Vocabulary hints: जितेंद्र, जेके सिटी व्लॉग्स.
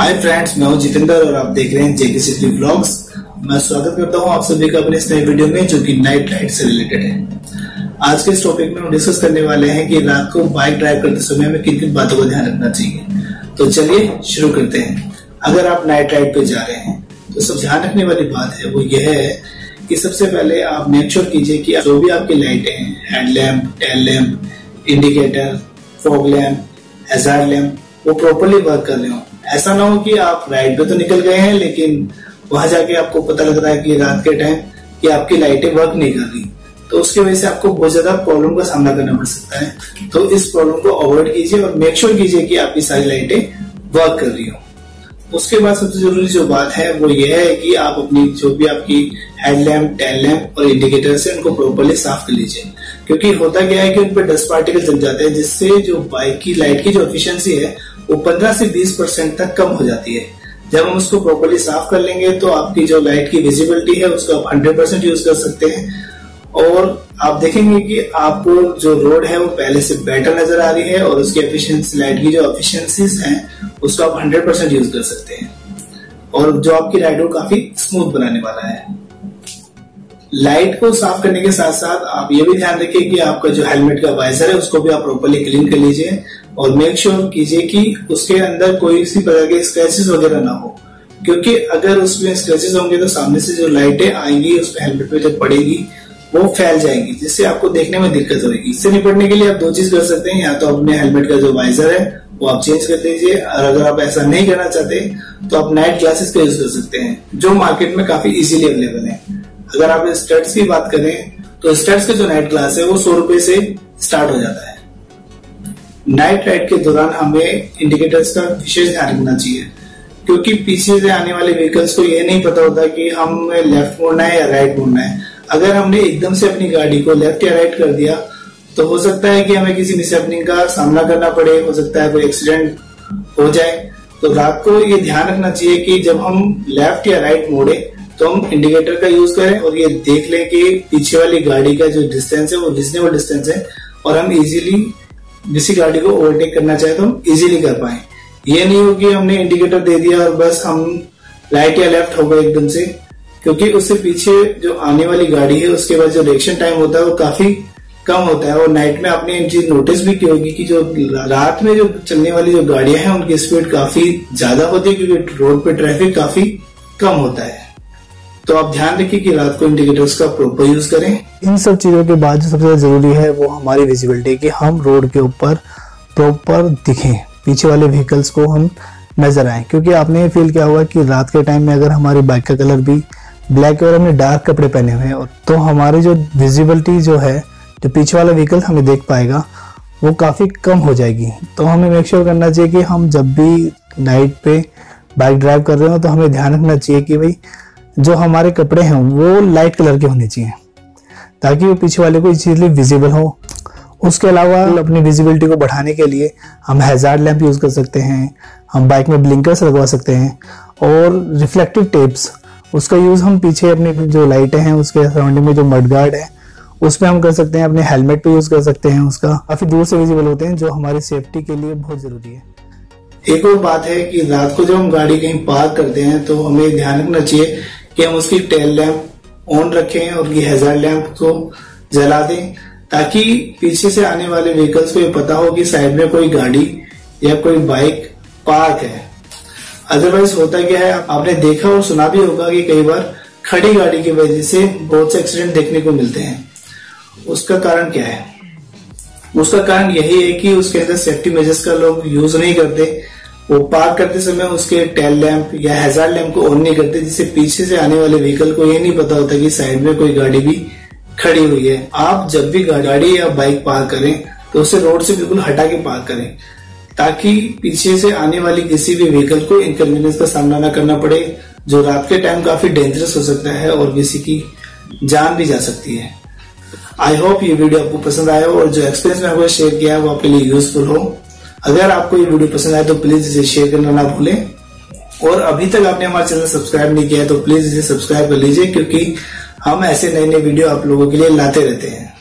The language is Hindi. हाय फ्रेंड्स, मैं हूं जितेंद्र और आप देख रहे हैं जेके सिटी व्लॉग्स। मैं स्वागत करता हूं आप सभी का अपने इस नए वीडियो में जो कि नाइट लाइट से रिलेटेड है। आज के इस टॉपिक में हम डिस्कस करने वाले हैं कि रात को बाइक ड्राइव करते समय हमें किन किन बातों का ध्यान रखना चाहिए। तो चलिए शुरू करते हैं। अगर आप नाइट राइड पे जा रहे हैं तो सब ध्यान रखने वाली बात है वो यह है कि सबसे पहले आप मेक श्योर कीजिए कि जो भी आपकी लाइटें हैं, headlamp, tail lamp, indicator, fog lamp, hazard lamp, वो प्रॉपरली वर्क कर रहे हो। ऐसा ना हो कि आप राइड पे तो निकल गए हैं लेकिन वहां जाके आपको पता लग रहा है कि रात के टाइम कि आपकी लाइटें वर्क नहीं कर रही, तो उसकी वजह से आपको बहुत ज्यादा प्रॉब्लम का सामना करना पड़ सकता है। तो इस प्रॉब्लम को अवॉइड कीजिए और मेक श्योर कीजिए कि आपकी सारी लाइटें वर्क कर रही हो। उसके बाद सबसे जरूरी जो बात है वो यह है कि आप अपनी जो भी आपकी हेडलैम्प, टेल लैम्प और इंडिकेटर्स है उनको प्रॉपरली साफ कर लीजिए, क्योंकि होता क्या है कि उन पर डस्ट पार्टिकल जम जाते हैं जिससे जो बाइक की लाइट की जो एफिशिएंसी है वो 15 से 20% तक कम हो जाती है। जब हम उसको प्रॉपरली साफ कर लेंगे तो आपकी जो लाइट की विजिबिलिटी है उसको आप 100% यूज कर सकते हैं और आप देखेंगे कि आपको जो रोड है वो पहले से बेटर नजर आ रही है और उसकी एफिशिएंसी, लाइट की जो एफिशिएंसीज हैं उसको आप 100% यूज कर सकते हैं और जो आपकी राइड को काफी स्मूथ बनाने वाला है। लाइट को साफ करने के साथ साथ आप ये भी ध्यान रखिए कि आपका जो हेलमेट का वाइजर है उसको भी आप प्रॉपरली क्लीन कर लीजिए और मेक श्योर कीजिए कि उसके अंदर कोई सी प्रकार के स्क्रैचेस वगैरह ना हो, क्योंकि अगर उसमें स्क्रैचेस होंगे तो सामने से जो लाइटें आएंगी उस पर, हेलमेट पे जब पड़ेगी वो फैल जाएंगी जिससे आपको देखने में दिक्कत होगी। इससे निपटने के लिए आप दो चीज कर सकते हैं, या तो अपने हेलमेट का जो वाइजर है वो आप चेंज कर दीजिए और अगर आप ऐसा नहीं करना चाहते तो आप नाइट ग्लासेस का यूज कर सकते हैं जो मार्केट में काफी इजीली अवेलेबल है। अगर आप स्टड्स की बात करें तो स्टड्स का जो नाइट ग्लास है वो 100 रुपए से स्टार्ट हो जाता है। नाइट राइड के दौरान हमें इंडिकेटर्स का विशेष ध्यान रखना चाहिए, क्योंकि पीछे से आने वाले व्हीकल्स को ये नहीं पता होता कि हमें लेफ्ट मोड़ना है या राइट मोड़ना है। अगर हमने एकदम से अपनी गाड़ी को लेफ्ट या राइट कर दिया तो हो सकता है कि हमें किसी मिसहैपनिंग का सामना करना पड़े, हो सकता है कोई एक्सीडेंट हो जाए। तो रात को ये ध्यान रखना चाहिए कि जब हम लेफ्ट या राइट मोड़े तो हम इंडिकेटर का यूज करें और ये देख लें कि पीछे वाली गाड़ी का जो डिस्टेंस है वो रीजनेबल डिस्टेंस है और हम इजीली किसी गाड़ी को ओवरटेक करना चाहे तो हम इजीली कर पाए। ये नहीं हो कि हमने इंडिकेटर दे दिया और बस हम राइट या लेफ्ट हो गए एकदम से, क्योंकि उससे पीछे जो आने वाली गाड़ी है उसके बाद जो रिएक्शन टाइम होता है वो काफी कम होता है। और नाइट में आपने एक चीज नोटिस भी की होगी कि जो रात में जो चलने वाली जो गाड़ियां हैं उनकी स्पीड काफी ज्यादा होती है, क्योंकि रोड पे ट्रैफिक काफी कम होता है। तो आप ध्यान रखिए कि रात को इंडिकेटर्स का प्रॉपर यूज करें। इन सब चीजों के बाद जो सबसे ज्यादा जरूरी है वो हमारी विजिबिलिटी, कि हम रोड के ऊपर प्रॉपर दिखें, पीछे वाले व्हीकल्स को हम नजर आए। क्योंकि आपने ये फील किया होगा कि रात के टाइम में अगर हमारी बाइक का कलर भी ब्लैक है और हमने डार्क कपड़े पहने हुए हैं तो हमारी जो विजिबिलिटी जो है, जो पीछे वाला व्हीकल हमें देख पाएगा, वो काफी कम हो जाएगी। तो हमें मेक श्योर करना चाहिए कि हम जब भी नाइट पे बाइक ड्राइव कर रहे हो तो हमें ध्यान रखना चाहिए कि भाई जो हमारे कपड़े हैं वो लाइट कलर के होने चाहिए ताकि वो पीछे वाले को इजीली विजिबल हो। उसके अलावा अपनी विजिबिलिटी को बढ़ाने के लिए हम हैजार्ड लैंप यूज़ कर सकते हैं, हम बाइक में ब्लिंकर्स लगवा सकते हैं और रिफ्लेक्टिव टेप्स, उसका यूज़ हम पीछे अपनी जो लाइटें हैं उसके सराउंडिंग में जो मडगार्ड है उस पर हम कर सकते हैं, अपने हेलमेट पर यूज़ कर सकते हैं, उसका काफ़ी दूर से विजिबल होते हैं जो हमारी सेफ्टी के लिए बहुत ज़रूरी है। एक और बात है कि रात को जब हम गाड़ी कहीं पार्क करते हैं तो हमें ध्यान रखना चाहिए कि हम उसकी टेल लैंप ऑन रखें और ये हैजार्ड लैंप को जला दें ताकि पीछे से आने वाले व्हीकल्स को ये पता हो कि साइड में कोई गाड़ी या कोई बाइक पार्क है। अदरवाइज होता क्या है, आपने देखा और सुना भी होगा कि कई बार खड़ी गाड़ी की वजह से बहुत से एक्सीडेंट देखने को मिलते हैं। उसका कारण क्या है? उसका कारण यही है कि उसके अंदर सेफ्टी मेजर्स का लोग यूज नहीं करते। वो पार्क करते समय उसके टेल लैंप या हैजार्ड लैंप को ऑन नहीं करते, जिससे पीछे से आने वाले व्हीकल को ये नहीं पता होता कि साइड में कोई गाड़ी भी खड़ी हुई है। आप जब भी गाड़ी या बाइक पार्क करें तो उसे रोड से बिल्कुल हटा के पार्क करें ताकि पीछे से आने वाली किसी भी व्हीकल को इनकन्वीनियंस का सामना न करना पड़े, जो रात के टाइम काफी डेंजरस हो सकता है और किसी की जान भी जा सकती है। आई होप ये वीडियो आपको पसंद आया हो और जो एक्सपीरियंस मैंने आपको शेयर किया है वो आपके लिए यूजफुल हो। अगर आपको ये वीडियो पसंद आए तो प्लीज इसे शेयर करना ना भूलें और अभी तक आपने हमारा चैनल सब्सक्राइब नहीं किया है तो प्लीज इसे सब्सक्राइब कर लीजिए, क्योंकि हम ऐसे नए नए वीडियो आप लोगों के लिए लाते रहते हैं।